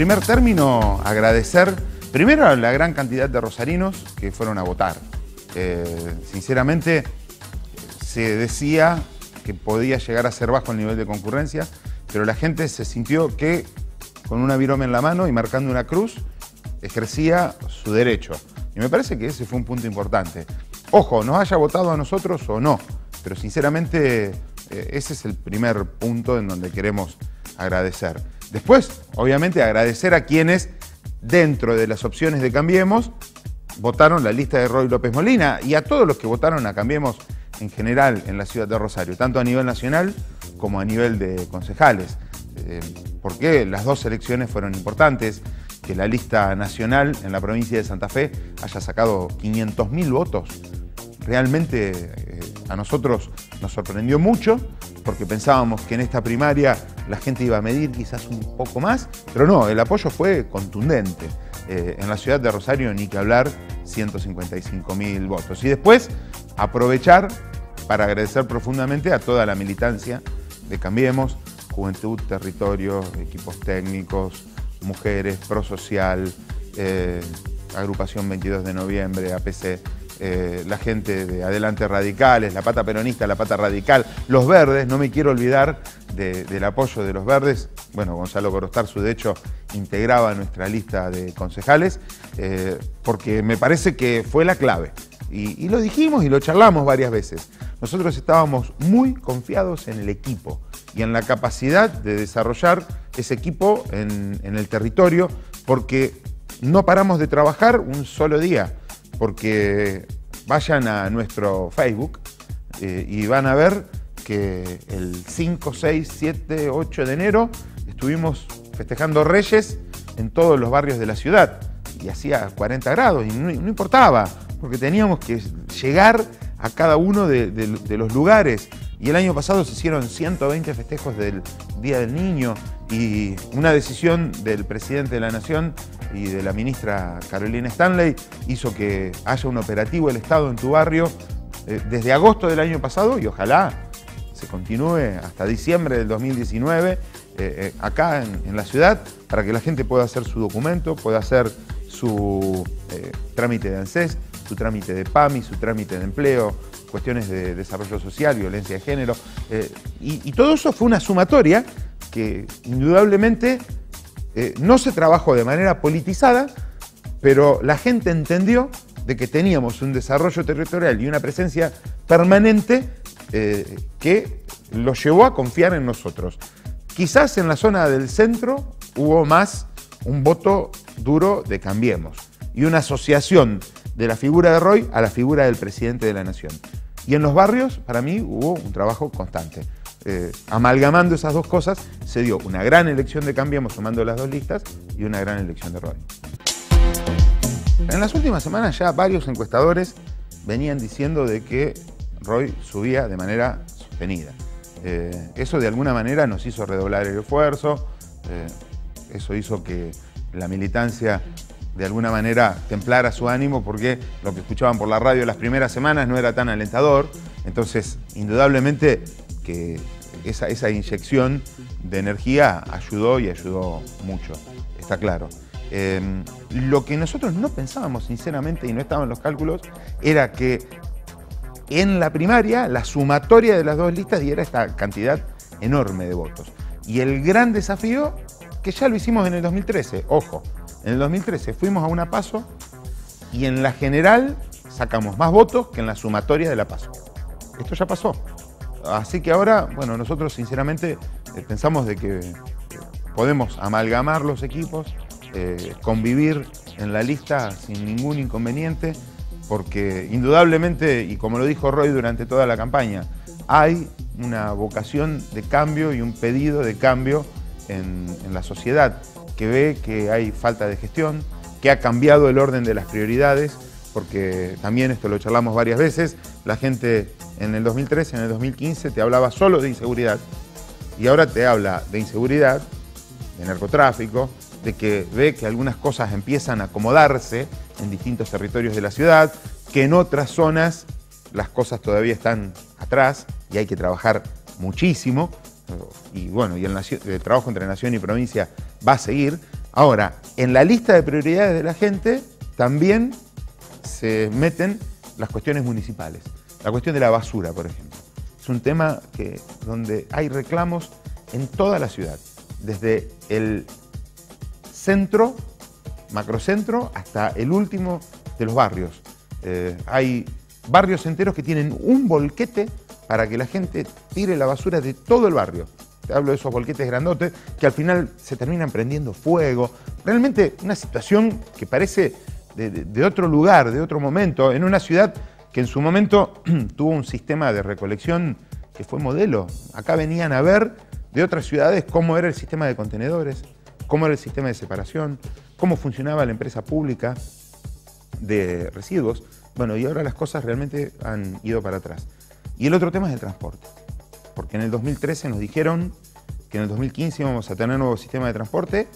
primer término, agradecer primero a la gran cantidad de rosarinos que fueron a votar. Sinceramente, se decía que podía llegar a ser bajo el nivel de concurrencia, pero la gente se sintió que con una virome en la mano y marcando una cruz ejercía su derecho. Y me parece que ese fue un punto importante. Ojo, nos haya votado a nosotros o no, pero sinceramente ese es el primer punto en donde queremos agradecer. Después, obviamente, agradecer a quienes, dentro de las opciones de Cambiemos, votaron la lista de Roy López Molina y a todos los que votaron a Cambiemos en general en la ciudad de Rosario, tanto a nivel nacional como a nivel de concejales. Porque las dos elecciones fueron importantes, que la lista nacional en la provincia de Santa Fe haya sacado 500.000 votos. Realmente a nosotros nos sorprendió mucho porque pensábamos que en esta primaria la gente iba a medir quizás un poco más, pero no, el apoyo fue contundente. En la ciudad de Rosario, ni que hablar, 155.000 votos. Y después, aprovechar para agradecer profundamente a toda la militancia de Cambiemos, Juventud, Territorio, equipos técnicos, mujeres, Prosocial, Agrupación 22 de Noviembre, APC, la gente de Adelante Radicales, la pata peronista, la pata radical, los verdes, no me quiero olvidar del apoyo de los verdes. Bueno, Gonzalo Gorostarzu, de hecho, integraba nuestra lista de concejales, porque me parece que fue la clave. Y lo dijimos y lo charlamos varias veces. Nosotros estábamos muy confiados en el equipo y en la capacidad de desarrollar ese equipo en el territorio, porque no paramos de trabajar un solo día, porque vayan a nuestro Facebook y van a ver que el 5, 6, 7, 8 de enero estuvimos festejando Reyes en todos los barrios de la ciudad y hacía 40 grados y no importaba, porque teníamos que llegar a cada uno de los lugares. Y el año pasado se hicieron 120 festejos del Día del Niño y una decisión del presidente de la Nación y de la ministra Carolina Stanley hizo que haya un operativo del Estado en tu barrio desde agosto del año pasado y ojalá se continúe hasta diciembre del 2019 acá en la ciudad para que la gente pueda hacer su documento, pueda hacer su trámite de ANSES, su trámite de PAMI, su trámite de empleo, cuestiones de desarrollo social, violencia de género. Y todo eso fue una sumatoria que indudablemente no se trabajó de manera politizada, pero la gente entendió de que teníamos un desarrollo territorial y una presencia permanente que los llevó a confiar en nosotros. Quizás en la zona del centro hubo más un voto duro de Cambiemos y una asociación de la figura de Roy a la figura del presidente de la Nación. Y en los barrios, para mí, hubo un trabajo constante. Amalgamando esas dos cosas, se dio una gran elección de Cambiemos, sumando las dos listas, y una gran elección de Roy. En las últimas semanas ya varios encuestadores venían diciendo de que Roy subía de manera sostenida. Eso de alguna manera nos hizo redoblar el esfuerzo, eso hizo que la militancia de alguna manera templar a su ánimo porque lo que escuchaban por la radio las primeras semanas no era tan alentador. Entonces, indudablemente que esa inyección de energía ayudó y ayudó mucho, está claro. Lo que nosotros no pensábamos sinceramente y no estaba en los cálculos era que en la primaria la sumatoria de las dos listas diera esta cantidad enorme de votos. Y el gran desafío, que ya lo hicimos en el 2013, ojo, en el 2013 fuimos a una PASO y en la general sacamos más votos que en la sumatoria de la PASO. Esto ya pasó. Así que ahora, bueno, nosotros sinceramente pensamos de que podemos amalgamar los equipos, convivir en la lista sin ningún inconveniente, porque indudablemente, y como lo dijo Roy durante toda la campaña, hay una vocación de cambio y un pedido de cambio en la sociedad, que ve que hay falta de gestión, que ha cambiado el orden de las prioridades, porque también esto lo charlamos varias veces, la gente en el 2013, en el 2015 te hablaba solo de inseguridad y ahora te habla de inseguridad, de narcotráfico, de que ve que algunas cosas empiezan a acomodarse en distintos territorios de la ciudad, que en otras zonas las cosas todavía están atrás y hay que trabajar muchísimo. Y bueno, y el trabajo entre nación y provincia va a seguir, Ahora, en la lista de prioridades de la gente también se meten las cuestiones municipales. La cuestión de la basura, por ejemplo. Es un tema donde hay reclamos en toda la ciudad, desde el centro, macrocentro, hasta el último de los barrios. Hay barrios enteros que tienen un bolquete para que la gente tire la basura de todo el barrio. Te hablo de esos bolquetes grandotes que al final se terminan prendiendo fuego. Realmente una situación que parece de otro lugar, de otro momento, en una ciudad que en su momento tuvo un sistema de recolección que fue modelo. Acá venían a ver de otras ciudades cómo era el sistema de contenedores, cómo era el sistema de separación, cómo funcionaba la empresa pública de residuos. Bueno, y ahora las cosas realmente han ido para atrás. Y el otro tema es el transporte, porque en el 2013 nos dijeron que en el 2015 íbamos a tener un nuevo sistema de transporte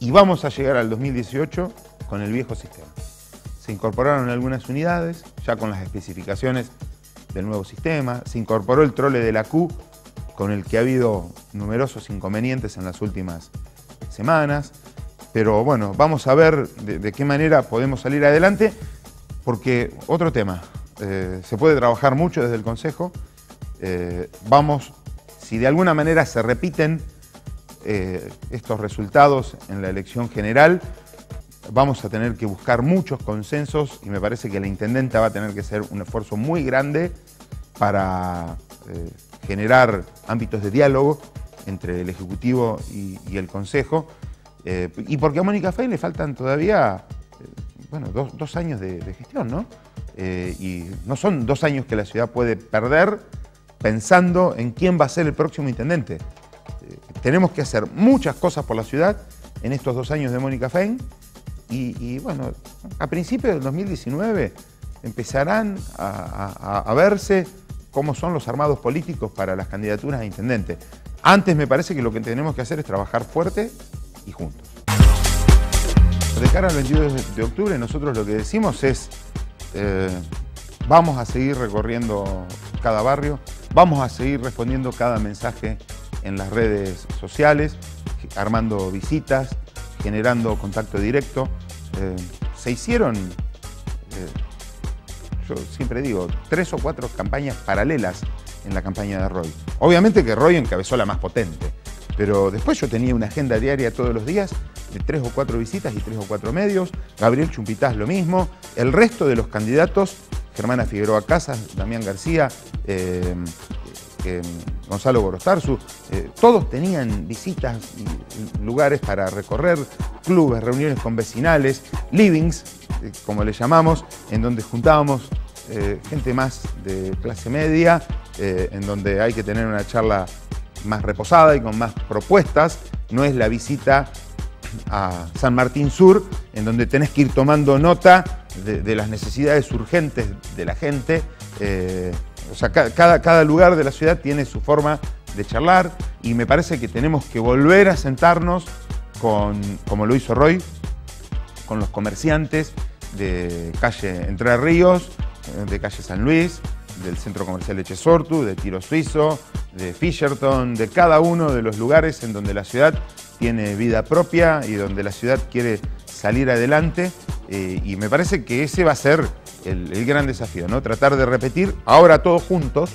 y vamos a llegar al 2018 con el viejo sistema. Se incorporaron algunas unidades, ya con las especificaciones del nuevo sistema, se incorporó el trole de la Q, con el que ha habido numerosos inconvenientes en las últimas semanas, pero bueno, vamos a ver de qué manera podemos salir adelante, porque otro tema, se puede trabajar mucho desde el Consejo, vamos, si de alguna manera se repiten estos resultados en la elección general, vamos a tener que buscar muchos consensos y me parece que la intendenta va a tener que hacer un esfuerzo muy grande para generar ámbitos de diálogo entre el Ejecutivo y el Consejo. Y porque a Mónica Fein le faltan todavía bueno, dos años de gestión, ¿no? Y no son 2 años que la ciudad puede perder pensando en quién va a ser el próximo intendente. Tenemos que hacer muchas cosas por la ciudad en estos 2 años de Mónica Fein. Y bueno, a principios del 2019 empezarán a verse cómo son los armados políticos para las candidaturas a intendente. Antes me parece que lo que tenemos que hacer es trabajar fuerte y juntos. De cara al 22 de octubre nosotros lo que decimos es vamos a seguir recorriendo cada barrio, vamos a seguir respondiendo cada mensaje en las redes sociales, armando visitas, generando contacto directo. Se hicieron, yo siempre digo, 3 o 4 campañas paralelas en la campaña de Roy. Obviamente que Roy encabezó la más potente, pero después yo tenía una agenda diaria todos los días de 3 o 4 visitas y 3 o 4 medios. Gabriel Chumpitás lo mismo. El resto de los candidatos, Germana Figueroa Casas, Damián García, Gonzalo Gorostarzu, todos tenían visitas y lugares para recorrer, clubes, reuniones con vecinales, livings, como le llamamos, en donde juntábamos gente más de clase media, en donde hay que tener una charla más reposada y con más propuestas. No es la visita a San Martín Sur, en donde tenés que ir tomando nota de las necesidades urgentes de la gente. O sea, cada lugar de la ciudad tiene su forma de charlar y me parece que tenemos que volver a sentarnos con, como lo hizo Roy, con los comerciantes de calle Entre Ríos, de calle San Luis, del centro comercial de Chesortu, de Tiro Suizo, de Fisherton, de cada uno de los lugares en donde la ciudad tiene vida propia y donde la ciudad quiere salir adelante. Y me parece que ese va a ser el gran desafío, ¿no? Tratar de repetir ahora todos juntos,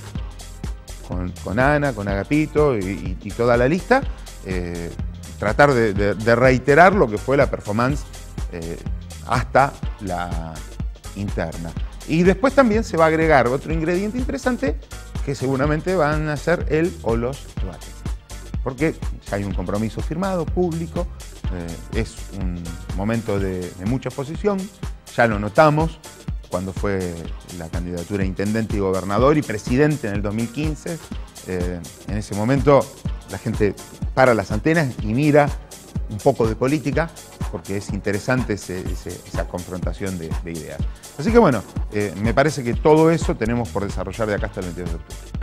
con Ana, con Agapito y toda la lista, tratar de reiterar lo que fue la performance hasta la interna. Y después también se va a agregar otro ingrediente interesante que seguramente van a ser él o los debates. Porque ya hay un compromiso firmado, público, es un momento de mucha oposición, ya lo notamos cuando fue la candidatura a intendente y gobernador y presidente en el 2015. En ese momento la gente para las antenas y mira un poco de política, porque es interesante esa confrontación de ideas. Así que bueno, me parece que todo eso tenemos por desarrollar de acá hasta el 22 de octubre.